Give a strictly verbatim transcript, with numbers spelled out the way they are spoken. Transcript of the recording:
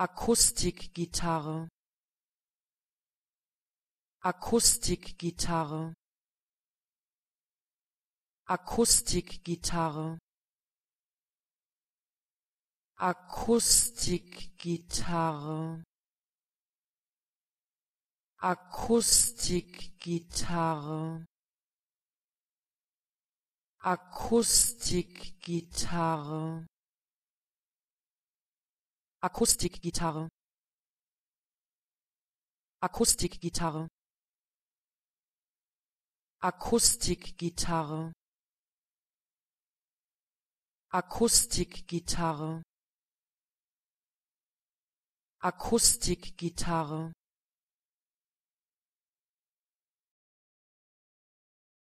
Akustikgitarre, Akustikgitarre, Akustikgitarre, Akustikgitarre, Akustikgitarre, Akustikgitarre, Akustikgitarre, Akustikgitarre, Akustikgitarre, Akustikgitarre, Akustikgitarre,